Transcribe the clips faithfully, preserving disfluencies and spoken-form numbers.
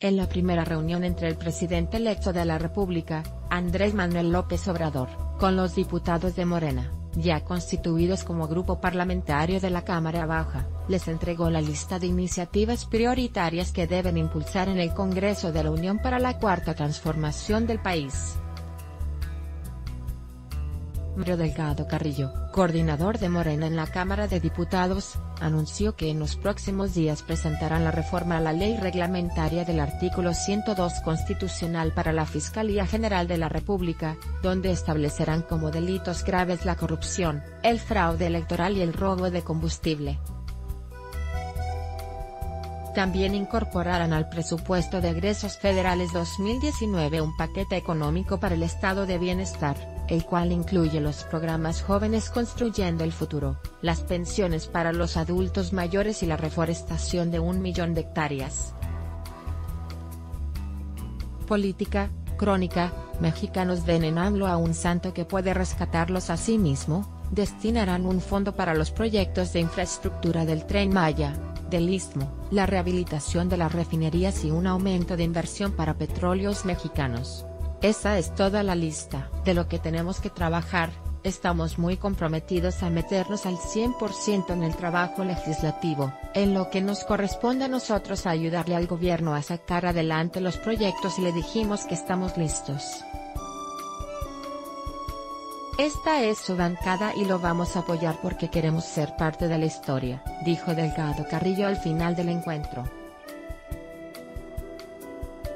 en la primera reunión entre el presidente electo de la República, Andrés Manuel López Obrador, con los diputados de Morena, ya constituidos como grupo parlamentario de la Cámara Baja, les entregó la lista de iniciativas prioritarias que deben impulsar en el Congreso de la Unión para la cuarta transformación del país. Mario Delgado Carrillo, coordinador de Morena en la Cámara de Diputados, anunció que en los próximos días presentarán la reforma a la ley reglamentaria del artículo ciento dos constitucional para la Fiscalía General de la República, donde establecerán como delitos graves la corrupción, el fraude electoral y el robo de combustible. También incorporarán al presupuesto de egresos federales dos mil diecinueve un paquete económico para el estado de bienestar, el cual incluye los programas Jóvenes Construyendo el Futuro, las pensiones para los adultos mayores y la reforestación de un millón de hectáreas. Política, crónica, mexicanos ven en AMLO a un santo que puede rescatarlos a sí mismo, destinarán un fondo para los proyectos de infraestructura del Tren Maya, del Istmo, la rehabilitación de las refinerías y un aumento de inversión para Petróleos Mexicanos. Esa es toda la lista de lo que tenemos que trabajar. Estamos muy comprometidos a meternos al cien por ciento en el trabajo legislativo, en lo que nos corresponde a nosotros a ayudarle al gobierno a sacar adelante los proyectos y le dijimos que estamos listos. Esta es su bancada y lo vamos a apoyar porque queremos ser parte de la historia, dijo Delgado Carrillo al final del encuentro.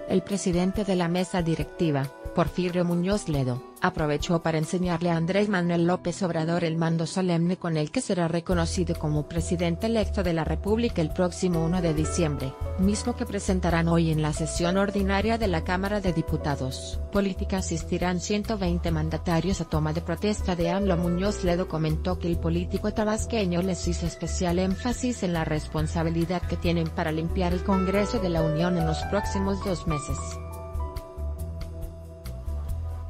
El presidente de la mesa directiva, Porfirio Muñoz Ledo, aprovechó para enseñarle a Andrés Manuel López Obrador el mando solemne con el que será reconocido como presidente electo de la República el próximo uno de diciembre, mismo que presentarán hoy en la sesión ordinaria de la Cámara de Diputados. Política asistirán ciento veinte mandatarios a toma de protesta de AMLO. Muñoz Ledo comentó que el político tabasqueño les hizo especial énfasis en la responsabilidad que tienen para limpiar el Congreso de la Unión en los próximos dos meses.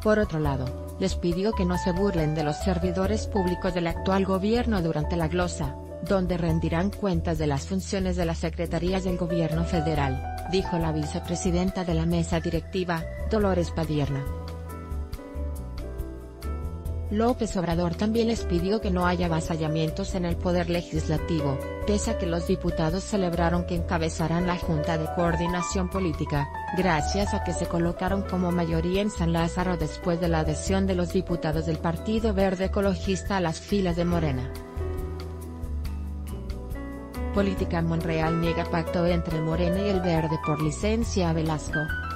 Por otro lado, les pidió que no se burlen de los servidores públicos del actual gobierno durante la glosa, donde rendirán cuentas de las funciones de las secretarías del gobierno federal, dijo la vicepresidenta de la mesa directiva, Dolores Padierna. López Obrador también les pidió que no haya avasallamientos en el poder legislativo, pese a que los diputados celebraron que encabezarán la Junta de Coordinación Política, gracias a que se colocaron como mayoría en San Lázaro después de la adhesión de los diputados del Partido Verde Ecologista a las filas de Morena. Política. Monreal niega pacto entre Morena y el Verde por licencia a Velasco.